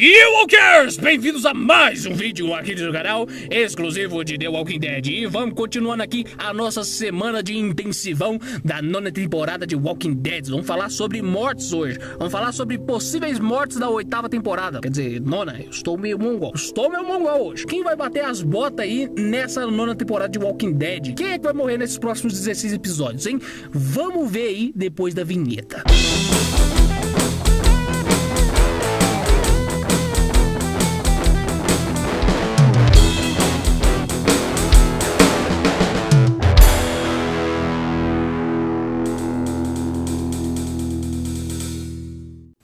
You All Cares! Bem-vindos a mais um vídeo aqui do canal, exclusivo de The Walking Dead. E vamos continuando aqui a nossa semana de intensivão da nona temporada de Walking Dead. Vamos falar sobre mortes hoje. Vamos falar sobre possíveis mortes da 8ª temporada. Quer dizer, nona, eu estou meio mongol. Estou meio mongol hoje. Quem vai bater as botas aí nessa nona temporada de Walking Dead? Quem é que vai morrer nesses próximos 16 episódios, hein? Vamos ver aí depois da vinheta.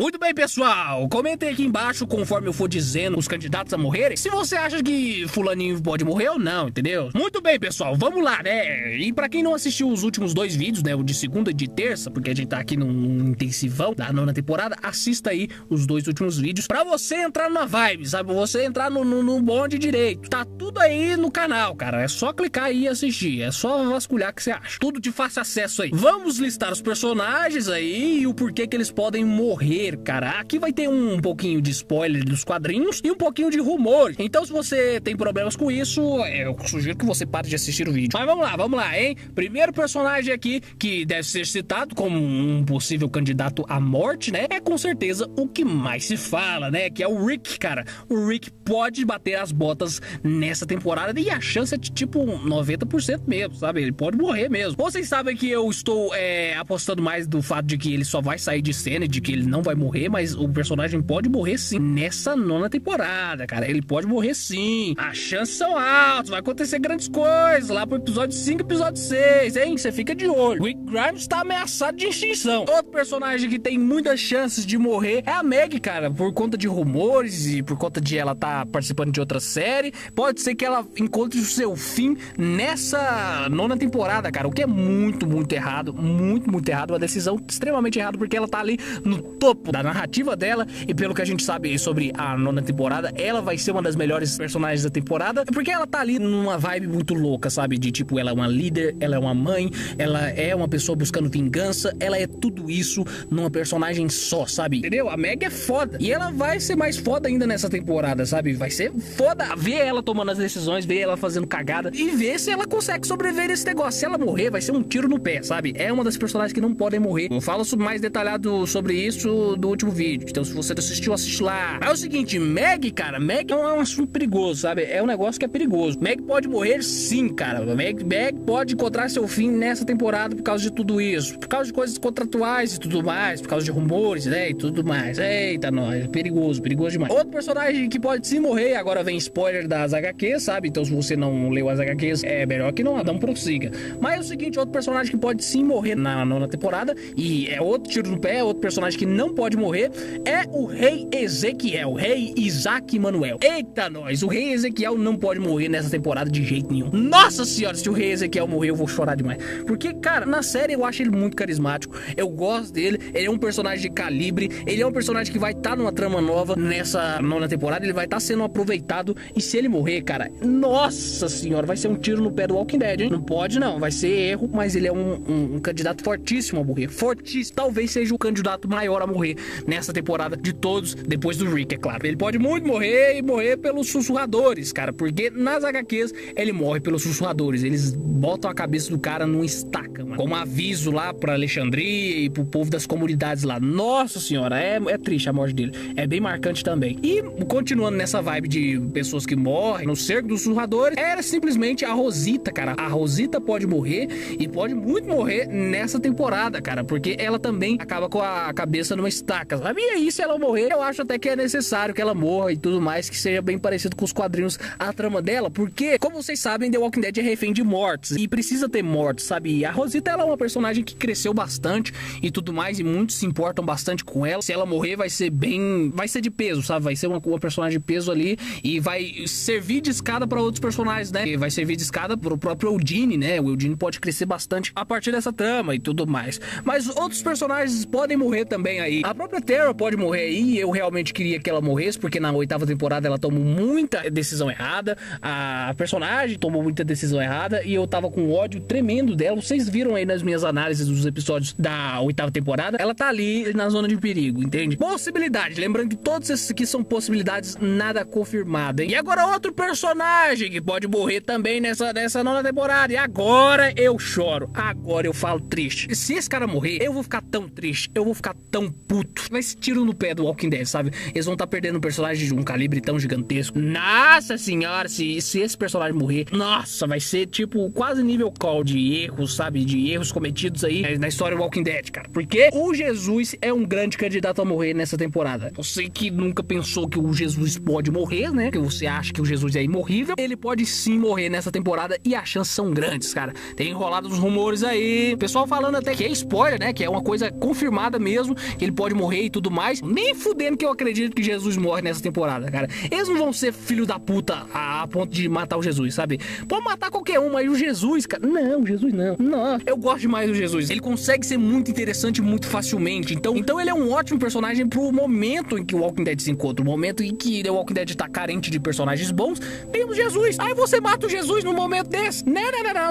Muito bem, pessoal, comentem aqui embaixo, conforme eu for dizendo os candidatos a morrerem, se você acha que fulaninho pode morrer ou não, entendeu? Muito bem, pessoal, vamos lá, né? E pra quem não assistiu os últimos dois vídeos, né, o de segunda e de terça, porque a gente tá aqui num intensivão da nona temporada, assista aí os dois últimos vídeos pra você entrar na vibe, sabe? Você entrar no bonde direito. Tá tudo aí no canal, cara, é só clicar aí e assistir, é só vasculhar que você acha. Tudo de fácil acesso aí. Vamos listar os personagens aí e o porquê que eles podem morrer, cara. Aqui vai ter um pouquinho de spoiler dos quadrinhos e um pouquinho de rumor. Então, se você tem problemas com isso, eu sugiro que você pare de assistir o vídeo. Mas vamos lá, hein? Primeiro personagem aqui que deve ser citado como um possível candidato à morte, né? É com certeza o que mais se fala, né? Que é o Rick, cara. O Rick pode bater as botas nessa temporada e a chance é de tipo 90% mesmo, sabe? Ele pode morrer mesmo. Vocês sabem que eu estou apostando mais do fato de que ele só vai sair de cena e de que ele não vai morrer, mas o personagem pode morrer sim nessa nona temporada, cara. Ele pode morrer sim. As chances são altas, vai acontecer grandes coisas lá pro episódio 5 e episódio 6, hein? Você fica de olho. O Rick Grimes tá ameaçado de extinção. Outro personagem que tem muitas chances de morrer é a Maggie, cara, por conta de rumores e por conta de ela tá participando de outra série. Pode ser que ela encontre o seu fim nessa nona temporada, cara, o que é muito, muito errado. Muito, muito errado. Uma decisão extremamente errada, porque ela tá ali no topo da narrativa dela, e pelo que a gente sabe sobre a nona temporada, ela vai ser uma das melhores personagens da temporada, porque ela tá ali numa vibe muito louca, sabe? De tipo, ela é uma líder, ela é uma mãe, ela é uma pessoa buscando vingança, ela é tudo isso numa personagem só, sabe? Entendeu? A Maggie é foda, e ela vai ser mais foda ainda nessa temporada, sabe? Vai ser foda ver ela tomando as decisões, ver ela fazendo cagada, e ver se ela consegue sobreviver nesse negócio. Se ela morrer, vai ser um tiro no pé, sabe? É uma das personagens que não podem morrer. Eu falo mais detalhado sobre isso do último vídeo, então se você não assistiu, assiste lá. É o seguinte, Maggie, cara, Maggie é um assunto perigoso, sabe? É um negócio que é perigoso. Maggie pode morrer sim, cara. Maggie pode encontrar seu fim nessa temporada por causa de tudo isso, por causa de coisas contratuais e tudo mais, por causa de rumores, né, e tudo mais. Eita, nós, perigoso, perigoso demais. Outro personagem que pode sim morrer, agora vem spoiler das HQs, sabe? Então se você não leu as HQs, é melhor que não prossiga. Mas é o seguinte, outro personagem que pode sim morrer na nona temporada, e é outro tiro no pé, outro personagem que não pode morrer, é o rei Ezequiel, o rei Isaac Manuel. Eita, nós, o rei Ezequiel não pode morrer nessa temporada de jeito nenhum. Nossa senhora, se o rei Ezequiel morrer, eu vou chorar demais. Porque, cara, na série eu acho ele muito carismático, eu gosto dele, ele é um personagem de calibre, ele é um personagem que vai estar numa trama nova nessa nona temporada, ele vai estar sendo aproveitado, e se ele morrer, cara, nossa senhora, vai ser um tiro no pé do Walking Dead, hein? Não pode não, vai ser erro, mas ele é um candidato fortíssimo a morrer, fortíssimo, talvez seja o candidato maior a morrer nessa temporada de todos, depois do Rick, é claro. Ele pode muito morrer, e morrer pelos sussurradores, cara, porque nas HQs ele morre pelos sussurradores, eles botam a cabeça do cara num estaca, mano, como aviso lá pra Alexandria e pro povo das comunidades lá. Nossa senhora, é triste a morte dele, é bem marcante também. E continuando nessa vibe de pessoas que morrem no cerco dos sussurradores, era simplesmente a Rosita, cara. A Rosita pode morrer, e pode muito morrer nessa temporada, cara, porque ela também acaba com a cabeça numa estaca, sabe? E aí, se ela morrer, eu acho até que é necessário que ela morra e tudo mais, que seja bem parecido com os quadrinhos a trama dela, porque, como vocês sabem, The Walking Dead é refém de mortes, e precisa ter mortes, sabe? E a Rosita, ela é uma personagem que cresceu bastante e tudo mais, e muitos se importam bastante com ela. Se ela morrer, vai ser bem... vai ser de peso, sabe? Vai ser uma personagem de peso ali, e vai servir de escada para outros personagens, né? E vai servir de escada pro próprio Eugene, né? O Eugene pode crescer bastante a partir dessa trama e tudo mais. Mas outros personagens podem morrer também aí. A própria própria Tara pode morrer aí. Eu realmente queria que ela morresse, porque na 8ª temporada ela tomou muita decisão errada. A personagem tomou muita decisão errada e eu tava com ódio tremendo dela. Vocês viram aí nas minhas análises dos episódios da 8ª temporada. Ela tá ali na zona de perigo, entende? Possibilidade. Lembrando que todos esses aqui são possibilidades nada confirmadas, hein? E agora outro personagem que pode morrer também nessa 9ª temporada. E agora eu choro. Agora eu falo triste. Se esse cara morrer, eu vou ficar tão triste. Eu vou ficar tão puto. Mas tiro no pé do Walking Dead, sabe? Eles vão estar perdendo um personagem de um calibre tão gigantesco. Nossa senhora, se esse personagem morrer, nossa, vai ser tipo quase nível call de erros, sabe? De erros cometidos aí na história do Walking Dead, cara. Porque o Jesus é um grande candidato a morrer nessa temporada. Você que nunca pensou que o Jesus pode morrer, né? Que você acha que o Jesus é imorrível. Ele pode sim morrer nessa temporada e as chances são grandes, cara. Tem enrolado os rumores aí. O pessoal falando até que é spoiler, né? Que é uma coisa confirmada mesmo, que ele pode morrer e tudo mais. Nem fudendo que eu acredito que Jesus morre nessa temporada, cara. Eles não vão ser filho da puta a ponto de matar o Jesus, sabe? Pode matar qualquer um, mas o Jesus, cara... Não, o Jesus não. Nossa, eu gosto demais do Jesus. Ele consegue ser muito interessante muito facilmente. Então ele é um ótimo personagem pro momento em que o Walking Dead se encontra. O momento em que o Walking Dead tá carente de personagens bons, temos Jesus. Aí você mata o Jesus num momento desse. Não.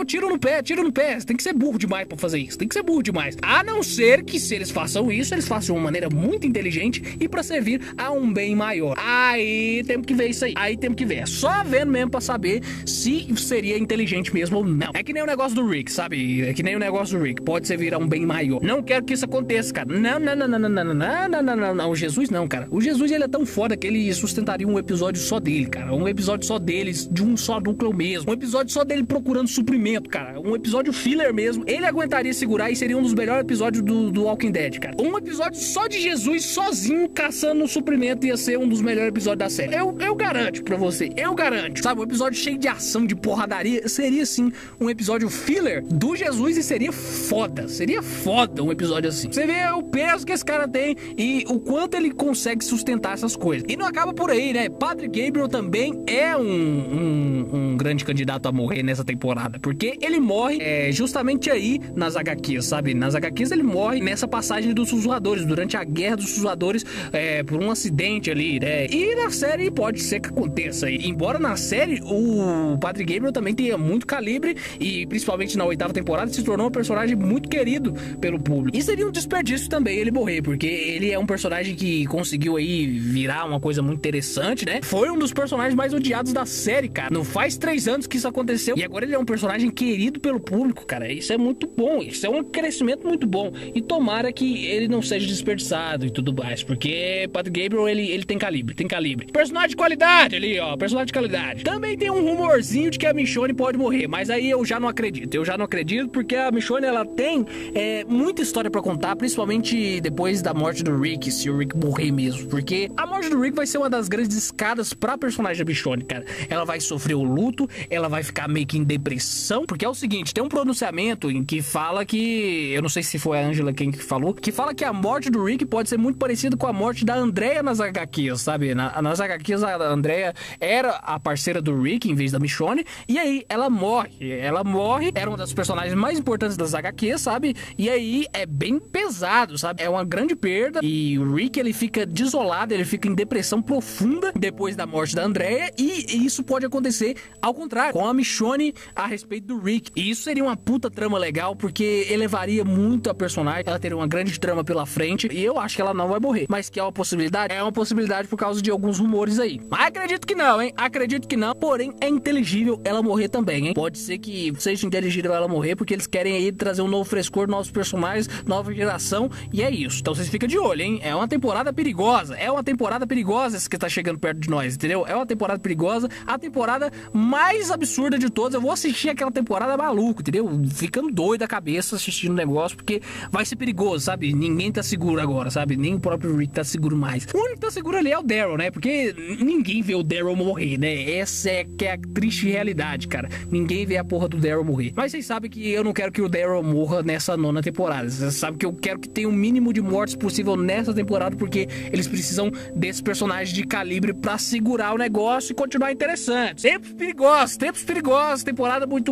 Tiro no pé. Você tem que ser burro demais pra fazer isso. Tem que ser burro demais. A não ser que se eles façam isso, eles façam de uma maneira muito inteligente e pra servir a um bem maior. Aí temos que ver isso aí. É só vendo mesmo pra saber se seria inteligente mesmo ou não. É que nem o negócio do Rick, sabe? Pode servir a um bem maior. Não quero que isso aconteça, cara. Não. O Jesus não, cara. O Jesus, ele é tão foda que ele sustentaria um episódio só dele, cara. Um episódio só deles, de um só núcleo mesmo. Um episódio só dele procurando suprimento, cara. Um episódio filler mesmo. Ele aguentaria segurar e seria um dos melhores episódios do Walking Dead, cara. Um episódio só de Jesus sozinho caçando o suprimento ia ser um dos melhores episódios da série. Eu garanto pra você. Eu garanto. Sabe, um episódio cheio de ação, de porradaria, seria sim um episódio filler do Jesus e seria foda. Seria foda um episódio assim. Você vê o peso que esse cara tem e o quanto ele consegue sustentar essas coisas. E não acaba por aí, né? Padre Gabriel também é um grande candidato a morrer nessa temporada, porque ele morre justamente aí nas HQs, sabe? Nas HQs ele morre nessa passagem dos Sussurradores, durante a Guerra dos Sussurradores, por um acidente ali, né? E na série pode ser que aconteça. E, embora na série o Padre Gabriel também tenha muito calibre e principalmente na 8ª temporada se tornou um personagem muito querido pelo público. E seria um desperdício também ele morrer, porque ele é um personagem que conseguiu aí virar uma coisa muito interessante, né? Foi um dos personagens mais odiados da série, cara. Não faz 3 anos que isso aconteceu e agora ele é um personagem querido pelo público, cara. Isso é muito bom, isso é um crescimento muito bom e tomara que ele não seja desperdiçado e tudo mais, porque Padre Gabriel ele tem calibre, Personagem de qualidade ali, ó, Também tem um rumorzinho de que a Michonne pode morrer, mas aí eu já não acredito, porque a Michonne ela tem muita história pra contar, principalmente depois da morte do Rick, se o Rick morrer mesmo, porque a morte do Rick vai ser uma das grandes escadas pra personagem da Michonne, cara. Ela vai sofrer o luto, ela vai ficar meio que em depressão, porque é o seguinte, tem um pronunciamento em que fala que, eu não sei se foi a Angela quem que falou, que fala que a morte do Rick pode ser muito parecida com a morte da Andrea nas HQs, sabe? Nas HQs a Andrea era a parceira do Rick em vez da Michonne, e aí ela morre, era uma das personagens mais importantes das HQs, sabe? E aí é bem pesado, sabe? É uma grande perda e o Rick ele fica desolado, ele fica em depressão profunda depois da morte da Andrea e isso pode acontecer ao contrário, com a Michonne a respeito do Rick. E isso seria uma puta trama legal, porque elevaria muito a personagem, ela teria uma grande trama pela frente, e eu acho que ela não vai morrer. Mas que é uma possibilidade? É uma possibilidade por causa de alguns rumores aí. Mas acredito que não, hein? Porém, é inteligível ela morrer também, hein? Pode ser que seja inteligível ela morrer, porque eles querem aí trazer um novo frescor, novos personagens, nova geração, e é isso. Então vocês ficam de olho, hein? É uma temporada perigosa. Essa que tá chegando perto de nós, entendeu? É uma temporada perigosa. A temporada mais absurda de todas. Eu vou assistir aquela temporada maluco, entendeu? Ficando doido da cabeça assistindo o negócio, porque vai ser perigoso, sabe? Ninguém tá seguro agora, sabe? Nem o próprio Rick tá seguro mais. O único que tá seguro ali é o Daryl, né? Porque ninguém vê o Daryl morrer, né? Essa é que é a triste realidade, cara. Ninguém vê a porra do Daryl morrer. Mas vocês sabem que eu não quero que o Daryl morra nessa 9ª temporada. Vocês sabem que eu quero que tenha o mínimo de mortes possível nessa temporada, porque eles precisam desse personagem de calibre pra segurar o negócio e continuar interessante. Tempos perigosos. Temporada muito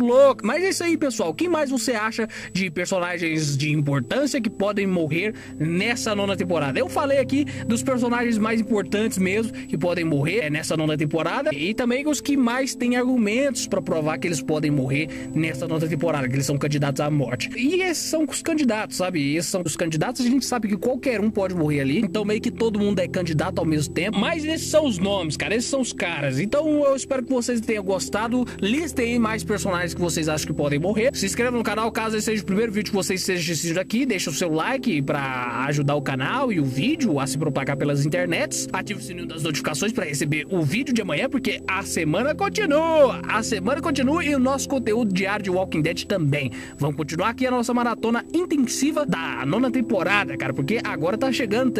louca. Mas é isso aí, pessoal. O que mais você acha de personagens de importância que podem morrer nessa nona temporada. Eu falei aqui dos personagens mais importantes mesmo, que podem morrer nessa nona temporada, e também os que mais têm argumentos pra provar que eles podem morrer nessa nona temporada, que eles são candidatos à morte. E esses são os candidatos, sabe? E esses são os candidatos, a gente sabe que qualquer um pode morrer ali, então meio que todo mundo é candidato ao mesmo tempo. Mas esses são os nomes, cara, esses são os caras. Então eu espero que vocês tenham gostado. Listem aí mais personagens que vocês acham que podem morrer. Se inscrevam no canal, caso esse seja o primeiro vídeo que vocês estejam assistindo aqui. Deixa o seu like pra ajudar o canal e o vídeo a se propagar pelas internets. Ative o sininho das notificações pra receber o vídeo de amanhã, porque a semana continua! A semana continua e o nosso conteúdo diário de Walking Dead também. Vamos continuar aqui a nossa maratona intensiva da nona temporada, cara, porque agora tá chegando,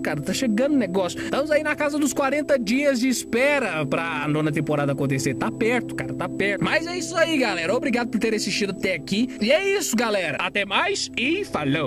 cara, tá chegando o negócio. Estamos aí na casa dos 40 dias de espera pra nona temporada acontecer. Tá perto, cara, tá perto. Mas é isso aí, galera. Obrigado por ter assistido até aqui. E é isso, galera. Até mais e falou!